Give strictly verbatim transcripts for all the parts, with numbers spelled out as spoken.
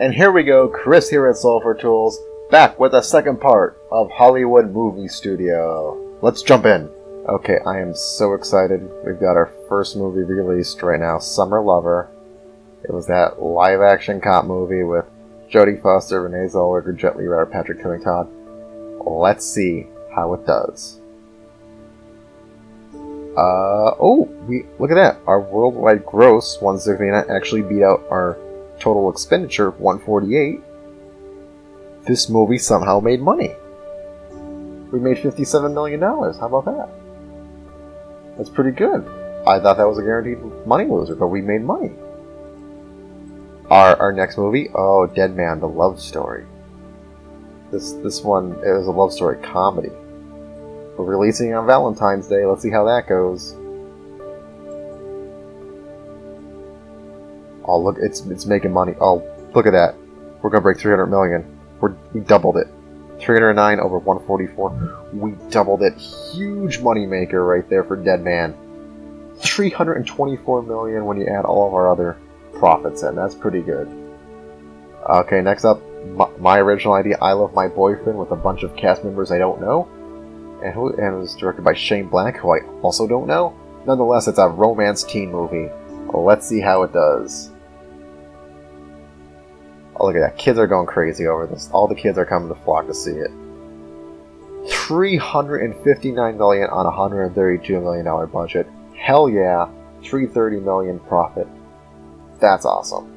And here we go, Chris here at Sulfur Tools, back with the second part of Hollywood Movie Studio. Let's jump in. Okay, I am so excited. We've got our first movie released right now, Summer Lover. It was that live-action cop movie with Jodie Foster, Renee Zellweger, Gently Rudder, Patrick Killing Todd. Let's see how it does. Uh, oh, we look at that. Our worldwide gross, one sixty-nine, actually beat out our total expenditure of one forty-eight. This movie somehow made money. We made fifty-seven million dollars. How about that? That's pretty good. I thought that was a guaranteed money loser, but we made money. Our, our next movie, oh, Dead Man, the love story. This, this one is a love story comedy. We're releasing on Valentine's Day. Let's see how that goes. Oh, look, it's it's making money. Oh, look at that. We're gonna break three hundred million. We're, we doubled it. three hundred nine over one forty-four. We doubled it. Huge money maker right there for Dead Man. three hundred twenty-four million when you add all of our other profits in. That's pretty good. Okay, next up, my, my original idea, I Love My Boyfriend, with a bunch of cast members I don't know. And, who, and it was directed by Shane Black, who I also don't know. Nonetheless, it's a romance teen movie. Let's see how it does. Oh, look at that. Kids are going crazy over this. All the kids are coming to flock to see it. three hundred fifty-nine million dollars on a one hundred thirty-two million dollars budget. Hell yeah. three hundred thirty million dollars profit. That's awesome.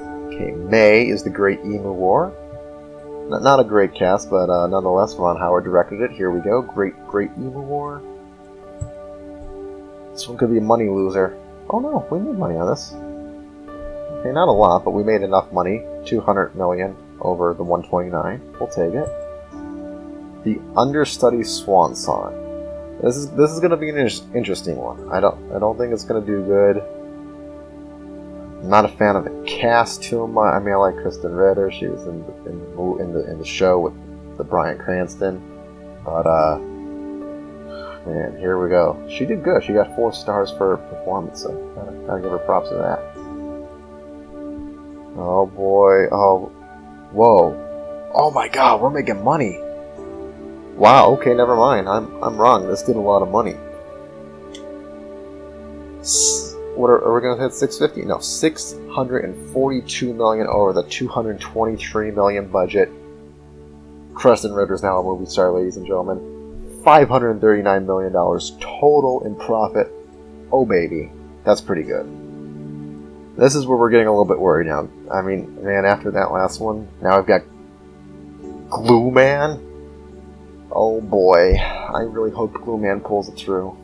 Okay, May is The Great Emu War. Not a great cast, but uh, nonetheless, Ron Howard directed it. Here we go. Great, Great Emu War. This one could be a money loser. Oh no, we made money on this. Okay, not a lot, but we made enough money. two hundred million over the one twenty-nine. We'll take it. The Understudy Swan Song. This is this is going to be an in interesting one. I don't I don't think it's going to do good. Not a fan of the cast too much. I mean, I like Kristen Ritter. She was in the, in the, in the, in the show with the Bryan Cranston. But, uh, man, here we go. She did good. She got four stars for her performance, so gotta, gotta give her props to that. Oh, boy. Oh, whoa. Oh, my God, we're making money. Wow, okay, never mind. I'm, I'm wrong. This did a lot of money. S What are, are we going to hit six fifty? No, six hundred forty-two million dollars over the two hundred twenty-three million dollars budget. Creston Rivers is now a movie star, ladies and gentlemen. five hundred thirty-nine million dollars total in profit. Oh, baby. That's pretty good. This is where we're getting a little bit worried now. I mean, man, after that last one, now I've got Glue Man. Oh, boy. I really hope Glue Man pulls it through.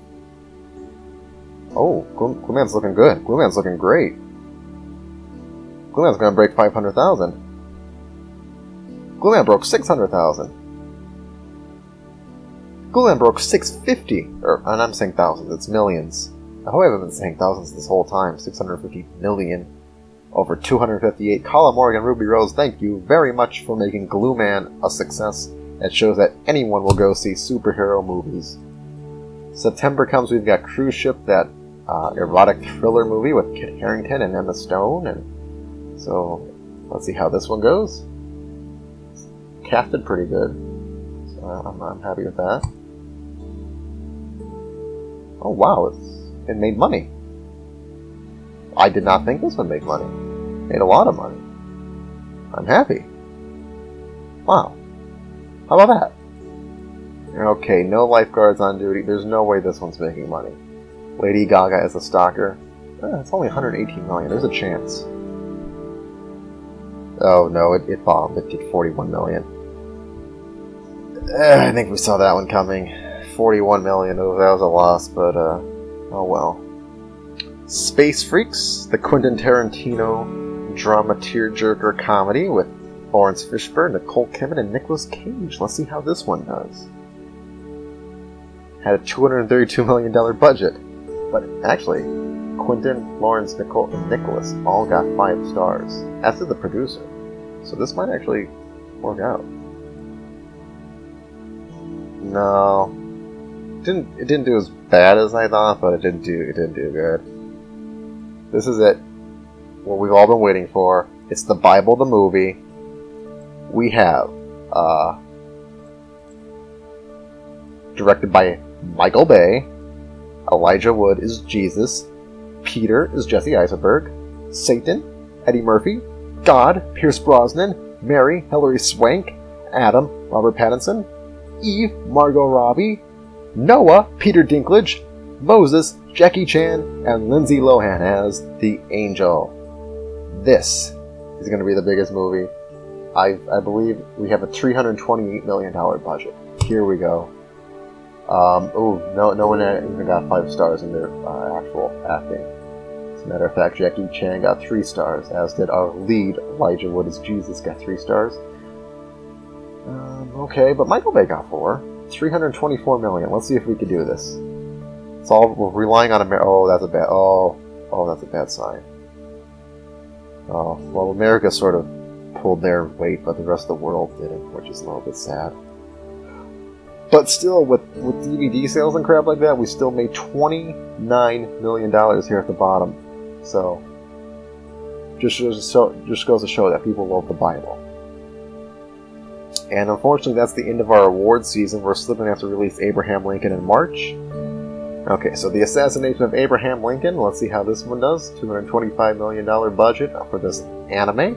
Oh, Glue Man's looking good. Glue Man's looking great. Glue Man's gonna break five hundred thousand. Glue Man broke six hundred thousand. Glue Man broke six fifty. Or, and I'm saying thousands. It's millions. I hope I haven't been saying thousands this whole time. Six hundred fifty million over two hundred fifty-eight. Colin Morgan, Ruby Rose, thank you very much for making Glue Man a success. It shows that anyone will go see superhero movies. September comes. We've got Cruise Ship, that. Uh, erotic thriller movie with Kit Harington and Emma Stone, and so let's see how this one goes. It's casted pretty good, so I'm, I'm happy with that. Oh wow, it's, it made money. I did not think this would make money. It made a lot of money. I'm happy. Wow, how about that? Okay, No Lifeguards on Duty. There's no way this one's making money. Lady Gaga as a stalker. Eh, it's only one hundred eighteen million dollars. There's a chance. Oh no, it, it bombed. It did forty-one million dollars. Eh, I think we saw that one coming. forty-one million dollars. Oh, that was a loss, but uh, oh well. Space Freaks, the Quentin Tarantino drama tearjerker comedy with Lawrence Fishburne, Nicole Kidman, and Nicolas Cage. Let's see how this one does. Had a two hundred thirty-two million dollars budget. But actually, Quentin, Lawrence, Nicole, and Nicholas all got five stars, as did the producer. So this might actually work out. No, didn't it didn't do as bad as I thought, but it didn't do it didn't do good. This is it. What we've all been waiting for: It's the Bible, the movie. We have, uh, directed by Michael Bay. Elijah Wood is Jesus. Peter is Jesse Eisenberg. Satan, Eddie Murphy. God, Pierce Brosnan. Mary, Hilary Swank. Adam, Robert Pattinson. Eve, Margot Robbie. Noah, Peter Dinklage. Moses, Jackie Chan, and Lindsay Lohan as the Angel. This is going to be the biggest movie. I, I believe we have a three hundred twenty-eight million dollars budget. Here we go. Um, oh, no, no one even got five stars in their uh, actual acting. As a matter of fact, Jackie Chan got three stars, as did our lead, Elijah Wood as Jesus, got three stars. Um, okay, but Michael Bay got four. three hundred twenty-four million dollars. Let's see if we can do this. It's all, we're relying on America. Oh, that's a bad, oh, oh, that's a bad sign. Oh, well, America sort of pulled their weight, but the rest of the world didn't, which is a little bit sad. But still, with, with D V D sales and crap like that, we still made twenty-nine million dollars here at the bottom. So, just, just, so, just goes to show that people love the Bible. And unfortunately, that's the end of our awards season. We're still going to have to release Abraham Lincoln in March. Okay, so the assassination of Abraham Lincoln. Let's see how this one does. two hundred twenty-five million dollars budget for this anime.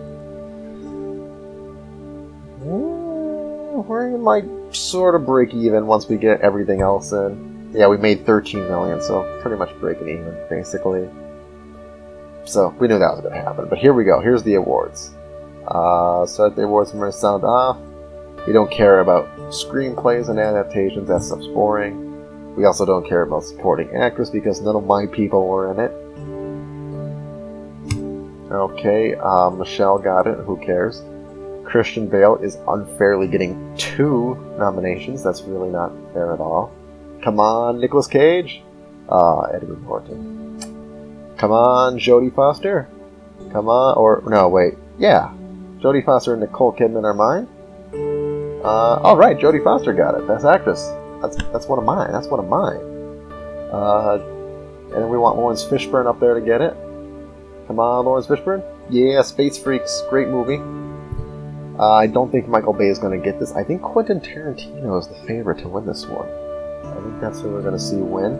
We might sort of break even once we get everything else in. Yeah, we made thirteen million dollars, so pretty much breaking even, basically. So, we knew that was going to happen. But here we go. Here's the awards. Uh, so the awards are sound off. We don't care about screenplays and adaptations. That stuff's boring. We also don't care about supporting actress because none of my people were in it. Okay, uh, Michelle got it. Who cares? Christian Bale is unfairly getting two nominations. That's really not fair at all. Come on, Nicolas Cage. Ah, uh, Edward Norton. Come on, Jodie Foster. Come on, or no, wait, yeah, Jodie Foster and Nicole Kidman are mine. Uh, all right, Jodie Foster got it. Best actress. That's, that's one of mine. That's one of mine. Uh, and we want Lawrence Fishburne up there to get it. Come on, Lawrence Fishburne. Yeah, Space Freaks. Great movie. Uh, I don't think Michael Bay is going to get this. I think Quentin Tarantino is the favorite to win this one. I think that's who we're going to see win.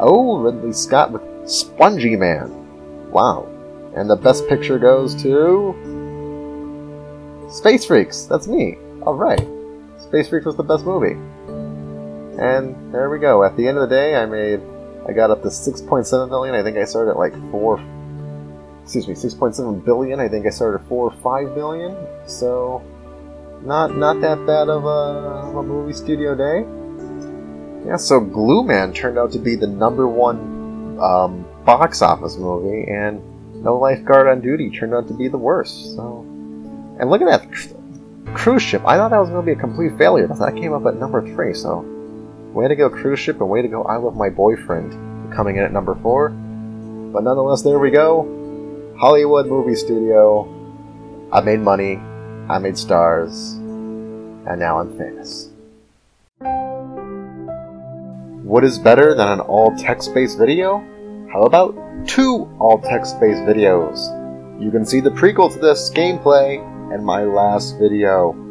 Oh, Ridley Scott with Spongy Man. Wow. And the best picture goes to... Space Freaks. That's me. All right. Space Freaks was the best movie. And there we go. At the end of the day, I made, I got up to six point seven million. I think I started at like four, excuse me, six point seven billion. I think I started at four or five billion. So, not not that bad of a, of a movie studio day. Yeah. So, Glue Man turned out to be the number one um, box office movie, and No Lifeguard on Duty turned out to be the worst. So, and look at that Cruise Ship. I thought that was going to be a complete failure, but that came up at number three. So. Way to go, Cruise Ship, and way to go, I Love My Boyfriend, coming in at number four. But nonetheless, there we go. Hollywood Movie Studio. I made money, I made stars, and now I'm famous. What is better than an all-text-based video? How about two all-text-based videos? You can see the prequel to this, gameplay, and my last video.